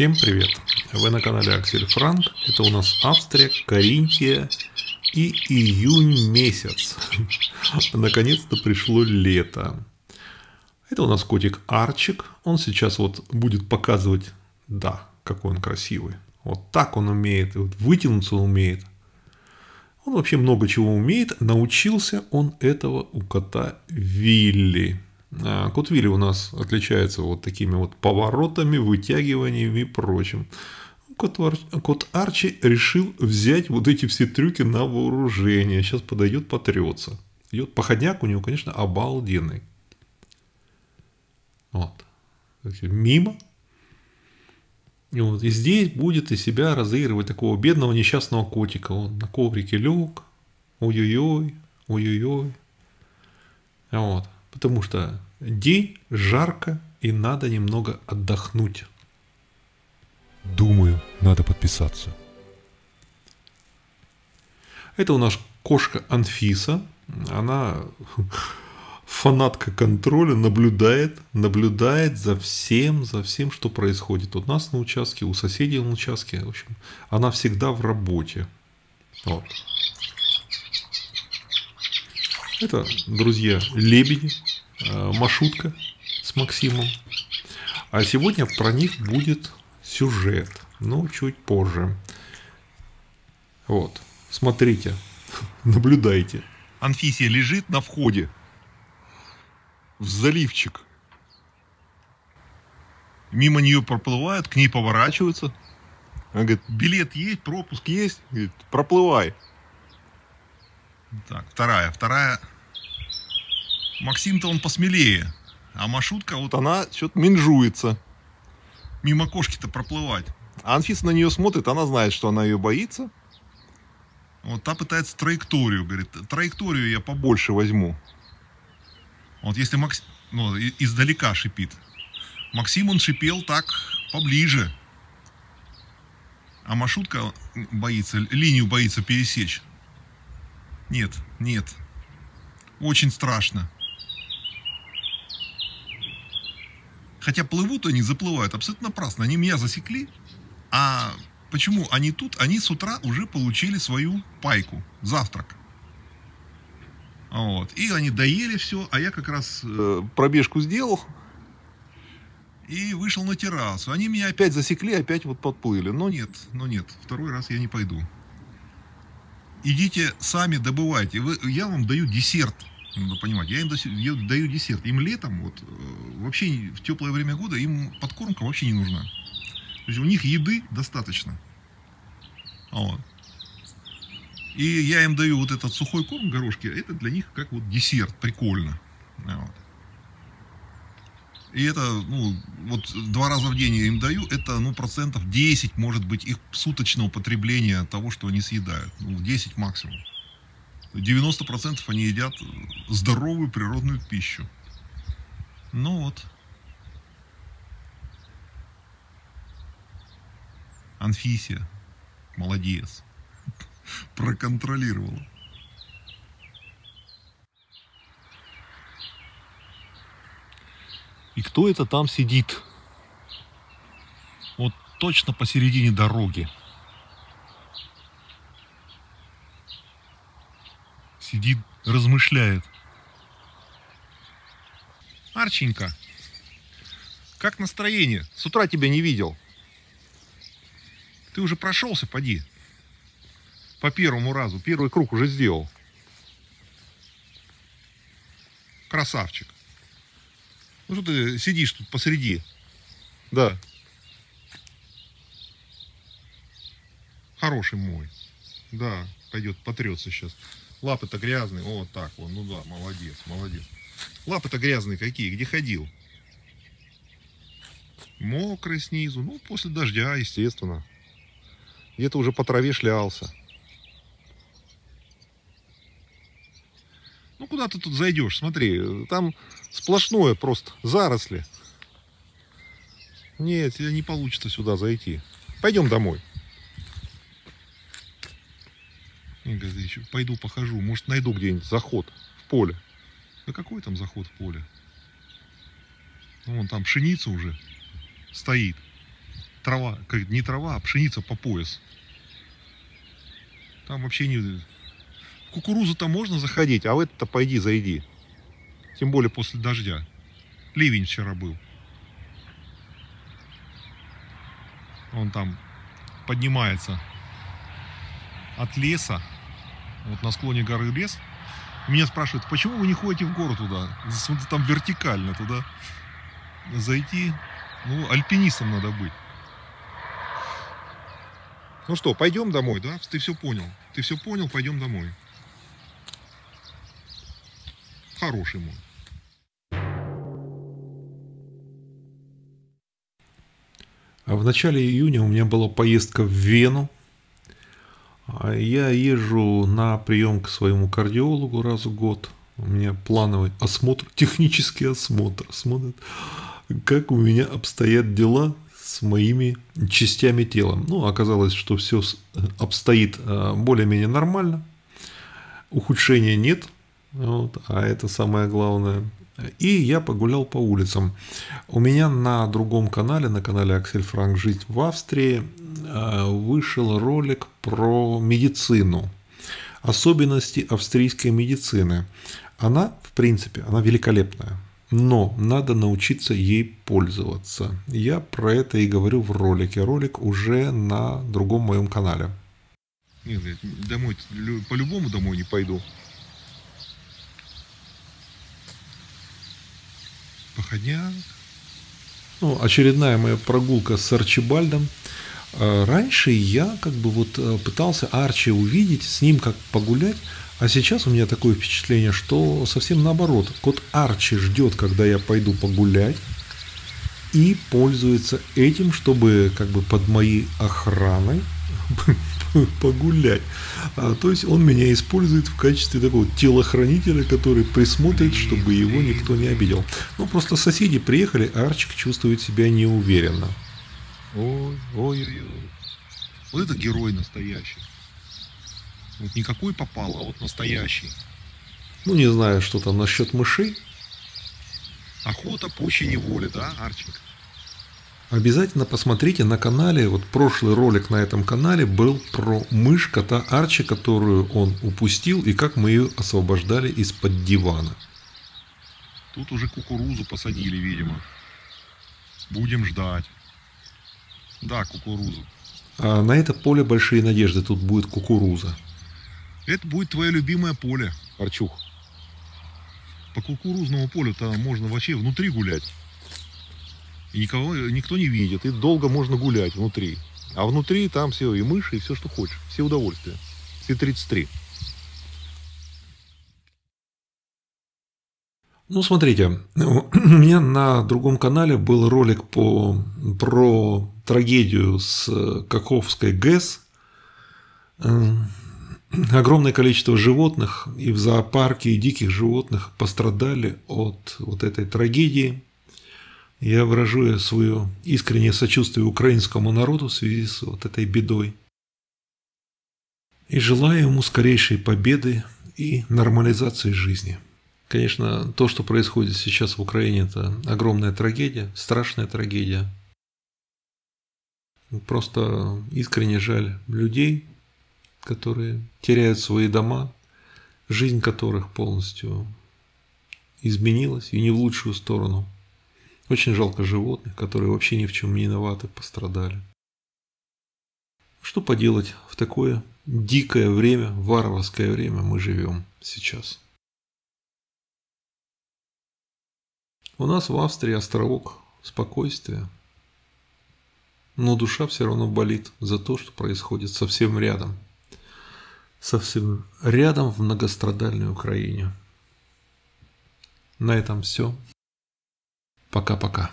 Всем привет! Вы на канале Аксель Франк. Это у нас Австрия, Каринтия и июнь месяц. Наконец-то пришло лето. Это у нас котик Арчик. Он сейчас вот будет показывать, да, какой он красивый. Вот так он умеет, вот вытянуться он умеет. Он вообще много чего умеет. Научился он этого у кота Вилли. Кот Вилли у нас отличается вот такими вот поворотами, вытягиваниями и прочим. Кот Арчи решил взять вот эти все трюки на вооружение. Сейчас подойдет, потрется. Идет походняк у него, конечно, обалденный. Вот. Мимо. И вот и здесь будет из себя разыгрывать такого бедного несчастного котика. Он на коврике лег. Ой-ой-ой, ой-ой-ой. Вот. Потому что день, жарко и надо немного отдохнуть. Думаю, надо подписаться. Это у нас кошка Анфиса. Она фанатка контроля, наблюдает за всем, что происходит у нас на участке, у соседей на участке. В общем, она всегда в работе. Вот. Это, друзья, лебеди, Маршрутка с Максимом. А сегодня про них будет сюжет, но чуть позже. Вот, смотрите, наблюдайте. Анфисия лежит на входе в заливчик. Мимо нее проплывают, к ней поворачиваются. Она говорит, билет есть, пропуск есть, говорит, проплывай. Так, вторая. Максим-то он посмелее. А Маршрутка, вот она что-то менжуется. Мимо кошки-то проплывать. А Анфиса на нее смотрит, она знает, что она ее боится. Вот та пытается траекторию, говорит, траекторию я побольше возьму. Вот если Максим, ну, издалека шипит. Максим он шипел так, поближе. А Маршрутка боится, линию боится пересечь. Нет, нет. Очень страшно. Хотя плывут они, заплывают абсолютно напрасно. Они меня засекли. А почему они тут? Они с утра уже получили свою пайку. Завтрак. Вот. И они доели все. А я как раз пробежку сделал. И вышел на террасу. Они меня опять засекли, опять вот подплыли. Но нет, второй раз я не пойду. Идите сами добывайте. Я вам даю десерт. Надо понимать, я им даю десерт. Им летом, вот, вообще в теплое время года, им подкормка вообще не нужна. То есть у них еды достаточно. Вот. И я им даю вот этот сухой корм, горошки. Это для них как вот десерт. Прикольно. Вот. И это, ну, вот 2 раза в день я им даю, это, ну, процентов 10, может быть, их суточного потребления того, что они съедают. Ну, 10 максимум. 90% они едят здоровую природную пищу. Ну вот. Анфисия. Молодец. Проконтролировала. И кто это там сидит? Вот точно посередине дороги. Сидит, размышляет. Арченька, как настроение? С утра тебя не видел. Ты уже прошелся, поди. По первому разу. Первый круг уже сделал. Красавчик. Ну что ты сидишь тут посреди? Да. Хороший мой. Да, пойдет, потрется сейчас. Лапы-то грязные. О, вот так вот. Ну да, молодец, молодец. Лапы-то грязные какие? Где ходил? Мокрый снизу. Ну, после дождя, естественно. Где-то уже по траве шлялся. Ну, куда ты тут зайдешь? Смотри, там сплошное просто заросли. Нет, тебе не получится сюда зайти. Пойдем домой. Пойду похожу. Может, найду где-нибудь заход в поле. Да какой там заход в поле? Вон там пшеница уже стоит. трава, не трава, а пшеница по пояс. Там вообще не... В кукурузу-то можно заходить, а в это-то пойди зайди. Тем более после дождя. Ливень вчера был. Он там поднимается от леса. Вот на склоне горы лес. Меня спрашивают, почему вы не ходите в гору туда? Там вертикально туда зайти. Ну, альпинистом надо быть. Ну что, пойдем домой, да? Ты все понял. Ты все понял, пойдем домой. Хороший мой. В начале июня у меня была поездка в Вену. Я езжу на прием к своему кардиологу раз в год. У меня плановый осмотр, технический осмотр. Смотрят, как у меня обстоят дела с моими частями тела. Ну, оказалось, что все обстоит более-менее нормально. Ухудшения нет. Вот, а это самое главное. И я погулял по улицам. У меня на другом канале, на канале Аксель Франк «Жить в Австрии», вышел ролик про медицину. Особенности австрийской медицины. Она, в принципе, она великолепная. Но надо научиться ей пользоваться. Я про это и говорю в ролике. Ролик уже на другом моем канале. Нет, домой по-любому домой не пойду. Походняк. Ну, очередная моя прогулка с Арчибальдом. Раньше я как бы вот пытался Арчи увидеть, с ним как погулять, а сейчас у меня такое впечатление, что совсем наоборот. Кот Арчи ждет, когда я пойду погулять, и пользуется этим, чтобы как бы под моей охраной погулять. То есть он меня использует в качестве такого телохранителя, который присмотрит, чтобы его никто не обидел. Ну, просто соседи приехали, а Арчик чувствует себя неуверенно. Ой, ой, ой. Вот это герой настоящий. Вот никакой попал, а вот настоящий. Ну, не знаю, что там насчет мышей. Охота пуще неволи, да, Арчик? Обязательно посмотрите на канале, вот прошлый ролик на этом канале был про мышь кота Арчи, которую он упустил, и как мы ее освобождали из-под дивана. Тут уже кукурузу посадили, видимо. Будем ждать. Да, кукурузу. А на это поле большие надежды, тут будет кукуруза. Это будет твое любимое поле, Арчух. По кукурузному полю-то можно вообще внутри гулять. И никто не видит, и долго можно гулять внутри. А внутри там все, и мыши, и все, что хочешь. Все удовольствия. Все 33. Ну, смотрите, у меня на другом канале был ролик про трагедию с Каховской ГЭС. Огромное количество животных и в зоопарке, и диких животных пострадали от вот этой трагедии. Я выражу свое искреннее сочувствие украинскому народу в связи с вот этой бедой. И желаю ему скорейшей победы и нормализации жизни. Конечно, то, что происходит сейчас в Украине, это огромная трагедия, страшная трагедия. Просто искренне жаль людей, которые теряют свои дома, жизнь которых полностью изменилась и не в лучшую сторону. Очень жалко животных, которые вообще ни в чем не виноваты, пострадали. Что поделать, в такое дикое время, варварское время мы живем сейчас. У нас в Австрии островок спокойствия, но душа все равно болит за то, что происходит совсем рядом. Совсем рядом в многострадальной Украине. На этом все. Пока-пока.